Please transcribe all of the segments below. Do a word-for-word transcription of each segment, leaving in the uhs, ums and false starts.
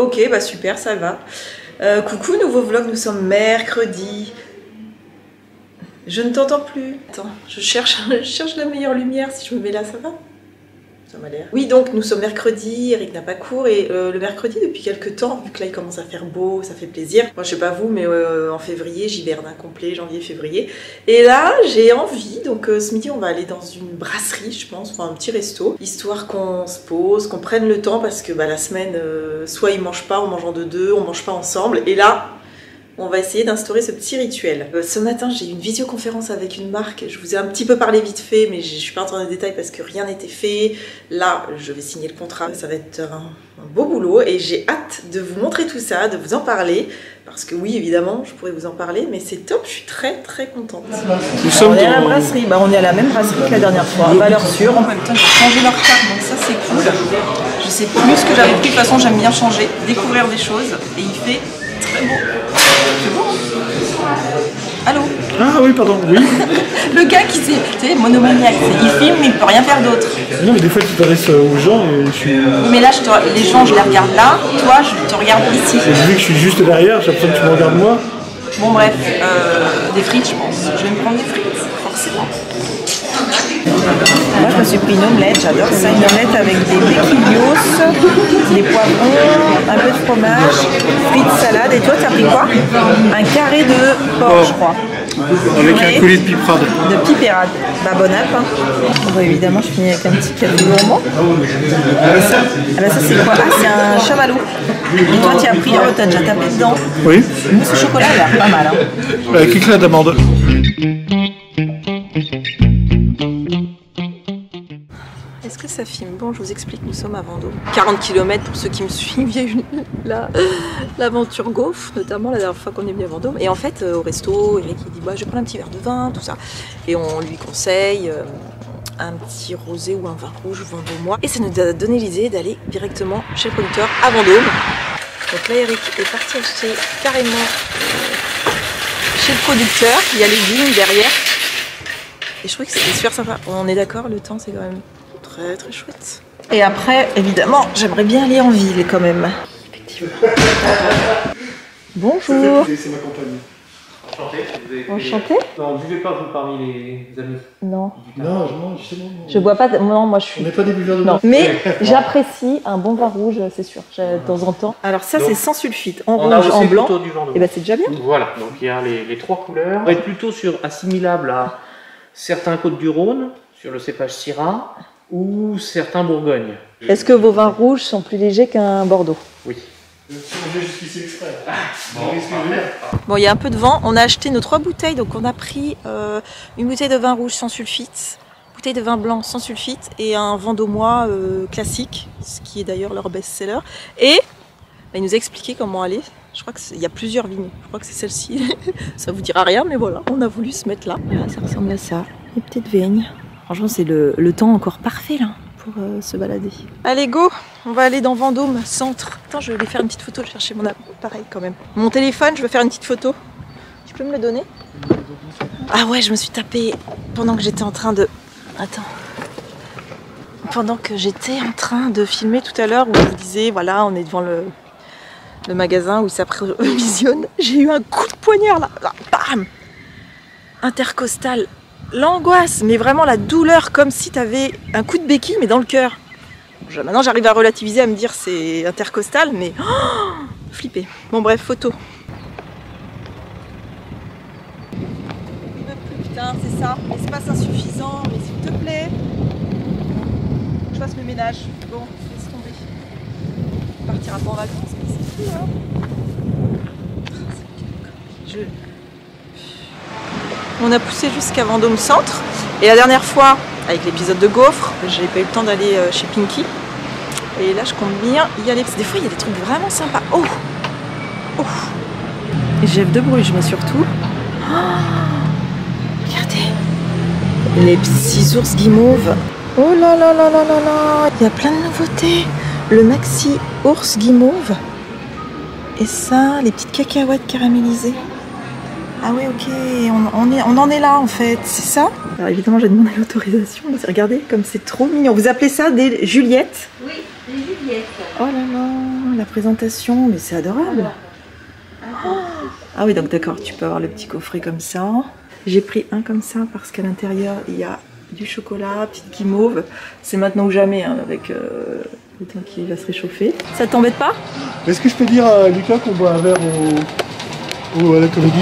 Ok, bah super, ça va. Euh, coucou, nouveau vlog, nous sommes mercredi. Je ne t'entends plus. Attends, je cherche, je cherche la meilleure lumière. Si je me mets là, ça va? Ça m'a l'air. Oui, donc nous sommes mercredi, Eric n'a pas cours et euh, le mercredi depuis quelques temps, vu que là il commence à faire beau, ça fait plaisir. Moi je sais pas vous, mais euh, en février j'hiberne incomplet, janvier, février. Et là j'ai envie, donc euh, ce midi on va aller dans une brasserie je pense, enfin un petit resto, histoire qu'on se pose, qu'on prenne le temps parce que bah, la semaine, euh, soit ils mangent pas, on mange en deux deux, on mange pas ensemble. Et là... on va essayer d'instaurer ce petit rituel. Euh, ce matin, j'ai eu une visioconférence avec une marque. Je vous ai un petit peu parlé vite fait, mais je ne suis pas rentrée dans les détails parce que rien n'était fait. Là, je vais signer le contrat. Ça va être un, un beau boulot et j'ai hâte de vous montrer tout ça, de vous en parler. Parce que oui, évidemment, je pourrais vous en parler, mais c'est top. Je suis très, très contente. Nous sommes on est à la brasserie. Bah, on est à la même brasserie que la dernière fois. À valeur sûre. En même temps, j'ai changé leur carte, donc ça, c'est cool. Je sais plus ce que j'avais pris. De toute façon, j'aime bien changer, découvrir des choses. Et il fait très beau. C'est bon. Allô? Ah oui, pardon, oui. Le gars qui s'est... Tu sais, monomaniaque, il filme, mais il peut rien faire d'autre. Non, mais des fois, tu t'adresses aux gens et je suis... Mais là, je te... les gens, je les regarde là, toi, je te regarde ici. Et vu que je suis juste derrière, j'ai l'impression que tu me regardes moi. Bon, bref, euh, des frites, je pense. Je vais me prendre des frites, forcément. Là, je me suis pris une omelette, j'adore ça, une omelette avec des béquillos, des poivrons, un peu de fromage, frites, salade. Et toi, t'as pris quoi? Un carré de porc, oh, je crois. Avec oui. Un coulis de piperade. De piperade. Bah, bon app. Hein. Bon, évidemment, je finis avec un petit cadeau gourmand. Ah, bah, ça, c'est quoi? Ah, c'est un chamallow. Et toi, tu as pris, oh, t'as déjà tapé dedans. Oui. Ce chocolat, il a l'air pas mal. Hein. Avec éclat d'amande. Est-ce que ça filme? Bon, je vous explique, nous sommes à Vendôme. quarante kilomètres pour ceux qui me suivent, il y a eu l'aventure gaufre, notamment la dernière fois qu'on est venu à Vendôme. Et en fait, au resto, Eric il dit bah, je vais prendre un petit verre de vin, tout ça. Et on lui conseille un petit rosé ou un vin rouge vendômois. Et ça nous a donné l'idée d'aller directement chez le producteur à Vendôme. Donc là, Eric est parti acheter carrément chez le producteur. Il y a les vignes derrière. Et je trouvais que c'était super sympa. On est d'accord, le temps, c'est quand même... très très chouette. Et après, évidemment, j'aimerais bien aller en ville quand même. Effectivement. Bonjour. C'est ma compagnie. Enchantée. Enchantée. Non, buvez pas vous parmi les amis. Non. Non, non, justement. Je bois pas. Non, moi je suis. On n'est pas des buveurs de vin. Mais j'apprécie un bon vin rouge, c'est sûr, de temps en temps. Alors ça, c'est sans sulfite, en rouge, en blanc. Et ben c'est déjà bien. Voilà. Donc il y a les trois couleurs. On va être plutôt sur assimilable à certains côtes du Rhône, sur le cépage Syrah ou certains Bourgogne. Est-ce que vos vins rouges sont plus légers qu'un Bordeaux? Oui. Bon, il y a un peu de vent. On a acheté nos trois bouteilles, donc on a pris euh, une bouteille de vin rouge sans sulfite, une bouteille de vin blanc sans sulfite et un vendômois euh, classique, ce qui est d'ailleurs leur best-seller. Et bah, il nous a expliqué comment aller. Je crois qu'il y a plusieurs vignes. Je crois que c'est celle-ci. Ça vous dira rien, mais voilà, on a voulu se mettre là. Là ça ressemble à ça, les petites vignes. Franchement, c'est le, le temps encore parfait là pour euh, se balader. Allez, go! On va aller dans Vendôme, centre. Attends, je vais faire une petite photo, je vais chercher mon appareil quand même. Mon téléphone, je veux faire une petite photo. Tu peux me le donner? Ah ouais, je me suis tapé pendant que j'étais en train de... Attends. Pendant que j'étais en train de filmer tout à l'heure où je vous disais, voilà, on est devant le, le magasin où ça provisionne. J'ai eu un coup de poignard là. là bam! Intercostal. L'angoisse, mais vraiment la douleur, comme si tu avais un coup de béquille, mais dans le cœur. Maintenant, j'arrive à relativiser, à me dire c'est intercostal, mais oh, flipper. Bon bref, photo. Putain, c'est ça. Espace insuffisant, mais s'il te plaît, je fasse le ménage. Bon, laisse tomber. On partira pas en vacances, mais c'est fou, hein. Je... On a poussé jusqu'à Vendôme Centre et la dernière fois, avec l'épisode de gaufre, j'ai pas eu le temps d'aller chez Pimkie. Et là, je compte bien y aller. Des fois, il y a des trucs vraiment sympas. Oh, oh. Jeff de Bruges, mais surtout. Oh, regardez. Les petits ours guimauves. Oh là là là là là là. Il y a plein de nouveautés. Le maxi ours guimauve. Et ça, les petites cacahuètes caramélisées. Ah ouais, ok, on, on, est, on en est là en fait, c'est ça? Alors évidemment, j'ai demandé l'autorisation, regardez comme c'est trop mignon. Vous appelez ça des Juliettes? Oui, des Juliettes. serviettes. Oh là là, la présentation, mais c'est adorable. Oh. Ah oui, donc d'accord, tu peux avoir le petit coffret comme ça. J'ai pris un comme ça parce qu'à l'intérieur, il y a du chocolat, petite guimauve. C'est maintenant ou jamais, hein, avec euh, le temps qui va se réchauffer. Ça t'embête pas? Est-ce que je peux dire à Lucas qu'on boit un verre au... Au, à la comédie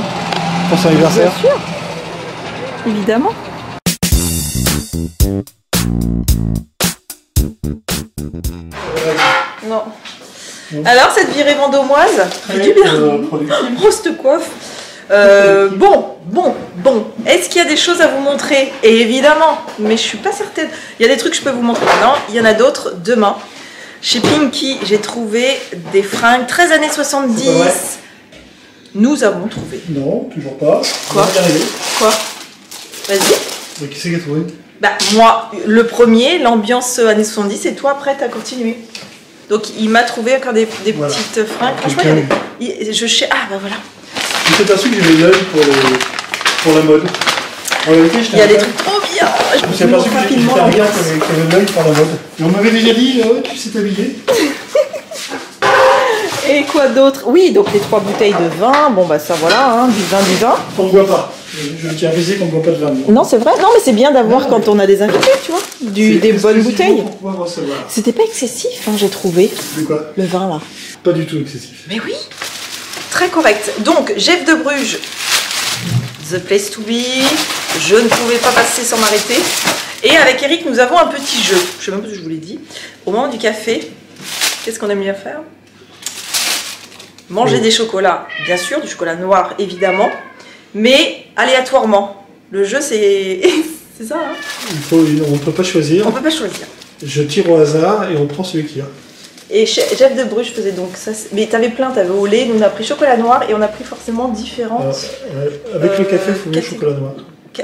pour son anniversaire? Bien sûr, évidemment. Non. Bon. Alors cette virée vendômoise, c'est du bien. Euh, Proste coiffe. Euh, bon, bon, bon. Est-ce qu'il y a des choses à vous montrer? Et évidemment, mais je suis pas certaine. Il y a des trucs que je peux vous montrer maintenant. Il y en a d'autres demain. Chez Pimkie, j'ai trouvé des fringues treize années soixante-dix. Nous avons trouvé. Non, toujours pas. Quoi? Quoi? Vas-y. Mais qui c'est qui a trouvé? Bah moi, le premier, l'ambiance années soixante-dix, et toi prête à continuer. Donc il m'a trouvé encore des, des voilà. petites fringues. Franchement, il y avait, il, je sais. Ah bah voilà. Je t'ai aperçu que j'avais l'œil pour, pour la mode. En réalité, il y a des trucs trop bien. Je me suis aperçu que j'avais l'œil pour la mode. Et on m'avait déjà dit, oh, tu sais t'habiller. Et quoi d'autre? Oui, donc les trois bouteilles de vin, bon bah ça voilà, hein, du vin, du vin. On ne boit pas. Je tiens à aviser qu'on ne boit pas de vin. Non, non c'est vrai, non mais c'est bien d'avoir quand mais... on a des invités, tu vois, du, des bonnes bouteilles. C'était pas excessif, hein, j'ai trouvé. De quoi? Le vin là. Pas du tout excessif. Mais oui, très correct. Donc, Jeff de Bruges, the place to be, je ne pouvais pas passer sans m'arrêter. Et avec Eric, nous avons un petit jeu, je sais même pas si je vous l'ai dit, au moment du café, qu'est-ce qu'on aime bien faire? Manger oui. des chocolats, bien sûr, du chocolat noir évidemment, mais aléatoirement. Le jeu c'est ça. Hein, il faut, on ne peut pas choisir. On peut pas choisir. Je tire au hasard et on prend celui qu'il y a. Et Jeff de Bruges faisait donc ça. Mais t'avais plein, t'avais au lait, nous on a pris chocolat noir et on a pris forcément différentes. Alors, avec euh, le café, il faut mieux chocolat noir.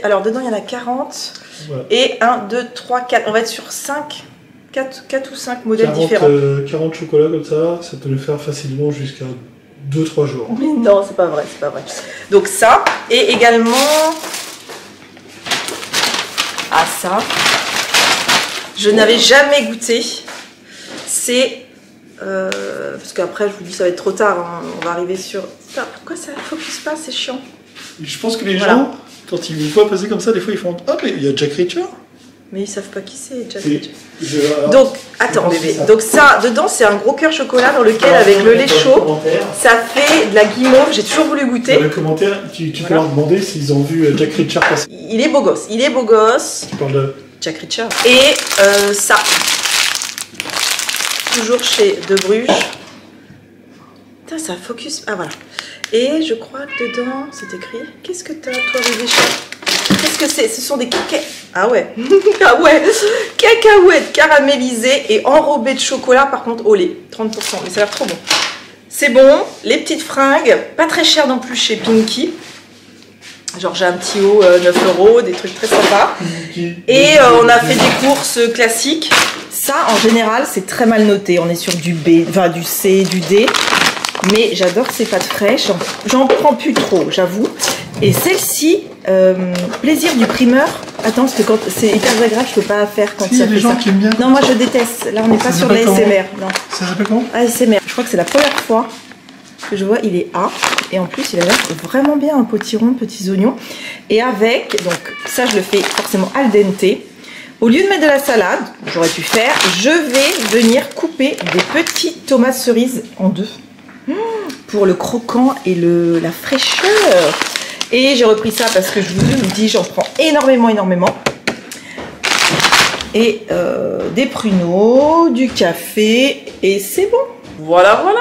Alors dedans il y en a quarante. Voilà. Et un, deux, trois, quatre. On va être sur cinq. quatre, quatre ou cinq modèles quarante, différents. Euh, quarante chocolats comme ça, ça peut le faire facilement jusqu'à deux trois jours. Mais non, c'est pas vrai, c'est pas vrai. Donc ça, et également... Ah ça, je n'avais jamais goûté. C'est... Euh, parce qu'après, je vous dis, ça va être trop tard, hein. On va arriver sur... Putain, pourquoi ça ne focus pas? C'est chiant. Je pense que les voilà. gens, quand ils vous voient passer comme ça, des fois ils font... Ah mais il y a Jack Reacher. Mais ils savent pas qui c'est, Jack Reacher. Je... Donc, attends bébé, ça. donc ça, dedans c'est un gros cœur chocolat dans lequel alors, avec le lait chaud, ça fait de la guimauve, j'ai toujours voulu goûter. Dans les commentaires, tu, tu voilà. peux leur demander s'ils ont vu Jack Reacher passer. Il est beau gosse, il est beau gosse. Tu parles de... Jack Reacher. Et euh, ça, toujours chez De Bruges. Putain, ça focus, ah voilà. Et je crois que dedans, c'est écrit, qu'est-ce que t'as toi bébé chat? Qu'est-ce que c'est? Ce sont des cacahuètes. Ah ouais. Ah ouais. Cacahuètes caramélisées et enrobées de chocolat, par contre, au lait. trente pour cent. Mais ça a l'air trop bon. C'est bon. Les petites fringues. Pas très chères non plus chez Pimkie. Genre, j'ai un petit haut euh, neuf euros. Des trucs très sympas. Et euh, on a fait des courses classiques. Ça, en général, c'est très mal noté. On est sur du B, enfin, du C, du D. Mais j'adore ces pâtes fraîches. J'en prends plus trop, j'avoue. Et celle-ci, euh, plaisir du primeur. Attends, parce que quand c'est hyper agréable, je peux pas faire quand si, ça fait gens ça. Qui aiment bien. Non, moi je déteste. Là, on n'est pas sur les A S M R. Non. Ça s'appelle comment? A S M R. Je crois que c'est la première fois que je vois. Il est A. Et en plus, il a l'air vraiment bien, un potiron, petits oignons. Et avec, donc ça, je le fais forcément al dente. Au lieu de mettre de la salade, j'aurais pu faire, je vais venir couper des petites tomates cerises en deux. Mmh, pour le croquant et le, la fraîcheur. Et j'ai repris ça parce que je vous dis, j'en prends énormément, énormément. Et euh, des pruneaux, du café, et c'est bon. Voilà, voilà.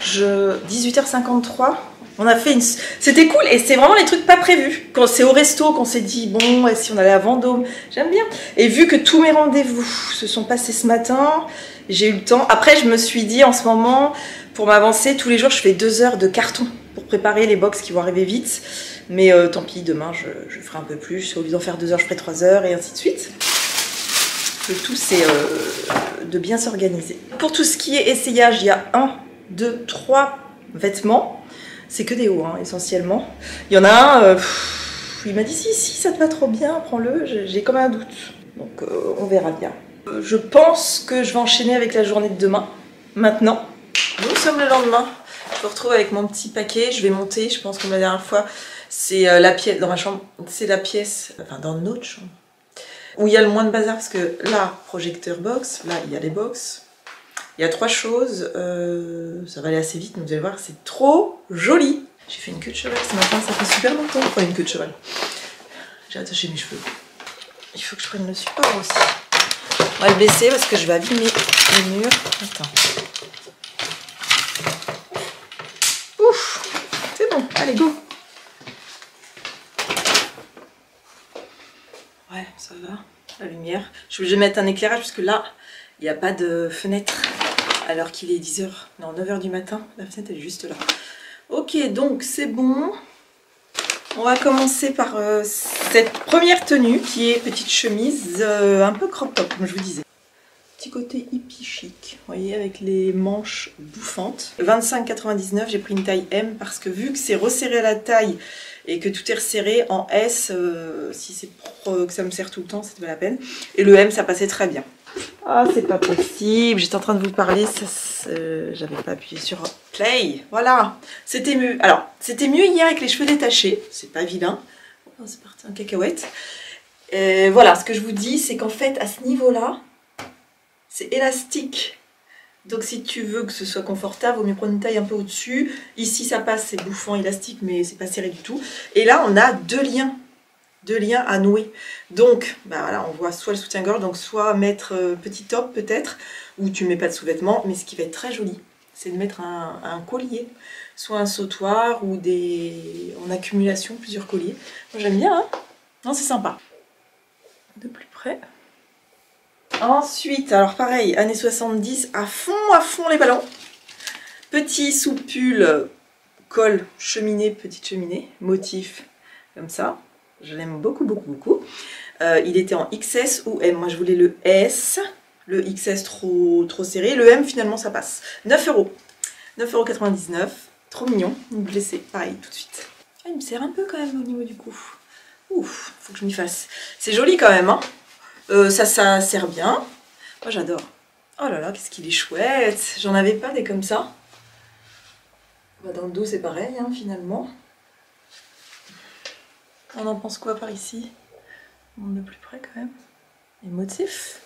Je... dix-huit heures cinquante-trois, on a fait une... C'était cool, et c'est vraiment les trucs pas prévus. Quand c'est au resto, qu'on s'est dit, bon, si on allait à Vendôme, j'aime bien. Et vu que tous mes rendez-vous se sont passés ce matin, j'ai eu le temps. Après, je me suis dit, en ce moment, pour m'avancer, tous les jours, je fais deux heures de carton. Pour préparer les box qui vont arriver vite, mais euh, tant pis, demain je, je ferai un peu plus, au lieu d'en faire deux heures je ferai trois heures et ainsi de suite. Le tout c'est euh, de bien s'organiser. Pour tout ce qui est essayage, il y a un, deux, trois vêtements, c'est que des hauts hein, essentiellement. Il y en a un, euh, pff, il m'a dit si si ça te va trop bien, prends-le, j'ai comme un doute, donc euh, on verra bien. Je pense que je vais enchaîner avec la journée de demain. Maintenant, nous sommes le lendemain. Je me retrouve avec mon petit paquet. Je vais monter, je pense comme la dernière fois. C'est la pièce, dans ma chambre, c'est la pièce, enfin dans notre chambre, où il y a le moins de bazar, parce que là, projecteur box, là, il y a les box. Il y a trois choses, euh, ça va aller assez vite, mais vous allez voir, c'est trop joli. J'ai fait une queue de cheval ce matin, ça fait super longtemps. Enfin, une queue de cheval. J'ai attaché mes cheveux. Il faut que je prenne le support aussi. On va le baisser parce que je vais abîmer le mur. Attends. Ouf, c'est bon, allez, go. Ouais, ça va, la lumière. Je suis obligée de mettre un éclairage parce que là, il n'y a pas de fenêtre. Alors qu'il est dix heures, non, neuf heures du matin, la fenêtre elle est juste là. Ok, donc c'est bon. On va commencer par euh, cette première tenue qui est petite chemise euh, un peu crop top, comme je vous disais. Petit côté hippie chic, vous voyez, avec les manches bouffantes. vingt-cinq quatre-vingt-dix-neuf, j'ai pris une taille M parce que vu que c'est resserré à la taille et que tout est resserré en S, euh, si c'est pour euh, que ça me serre tout le temps, c'est pas la peine. Et le M, ça passait très bien. Ah, c'est pas possible, j'étais en train de vous parler, euh, j'avais pas appuyé sur play. Voilà, c'était mieux. Alors, c'était mieux hier avec les cheveux détachés, c'est pas vilain. Oh, c'est parti en cacahuète. Et voilà, ce que je vous dis, c'est qu'en fait, à ce niveau-là, c'est élastique. Donc, si tu veux que ce soit confortable, vaut mieux prendre une taille un peu au-dessus. Ici, ça passe, c'est bouffant, élastique, mais c'est pas serré du tout. Et là, on a deux liens. Deux liens à nouer. Donc, bah voilà, on voit soit le soutien-gorge, donc soit mettre euh, petit top peut-être, ou tu mets pas de sous-vêtements, mais ce qui va être très joli, c'est de mettre un, un collier, soit un sautoir ou des en accumulation plusieurs colliers. Moi j'aime bien, hein, non c'est sympa. De plus près. Ensuite, alors pareil, années soixante-dix, à fond, à fond les ballons. Petit sous-pull, col, cheminée, petite cheminée, motif comme ça. Je l'aime beaucoup, beaucoup, beaucoup. Euh, il était en X S ou M. Moi, je voulais le S. Le X S trop, trop serré. Le M, finalement, ça passe. neuf euros. neuf euros quatre-vingt-dix-neuf. Trop mignon. Une blessée. Pareil, tout de suite. Ah, il me serre un peu quand même au niveau du cou. Ouf, faut que je m'y fasse. C'est joli quand même, hein. Euh, ça, ça serre bien. Moi, j'adore. Oh là là, qu'est-ce qu'il est chouette. J'en avais pas des comme ça. Bah, dans le dos, c'est pareil, hein, finalement. On en pense quoi par ici? On est plus près quand même. Les motifs.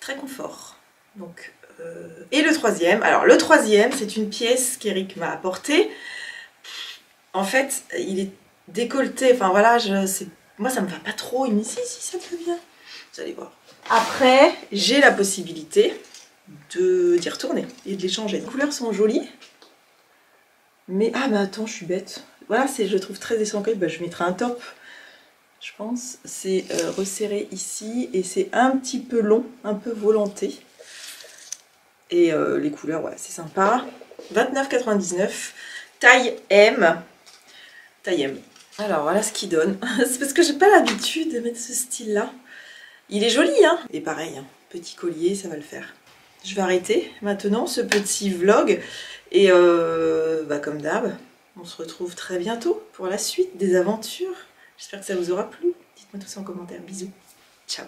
Très confort. Donc, euh... Et le troisième. Alors le troisième, c'est une pièce qu'Eric m'a apportée. En fait, il est décolleté. Enfin voilà, je... moi ça me va pas trop. Il me dit si, si, ça te va bien. Vous allez voir. Après, j'ai la possibilité de d'y retourner et de les changer. Les couleurs sont jolies. Mais, ah mais attends, je suis bête. Voilà, je le trouve très essencé. Ben, je mettrai un top, je pense. C'est euh, resserré ici et c'est un petit peu long, un peu volanté. Et euh, les couleurs, ouais, c'est sympa. vingt-neuf quatre-vingt-dix-neuf, taille M. Taille M. Alors, voilà ce qu'il donne. C'est parce que j'ai pas l'habitude de mettre ce style-là. Il est joli, hein. Et pareil, hein, petit collier, ça va le faire. Je vais arrêter maintenant ce petit vlog. Et euh, bah, comme d'hab... on se retrouve très bientôt pour la suite des aventures. J'espère que ça vous aura plu. Dites-moi tout ça en commentaire. Bisous. Ciao.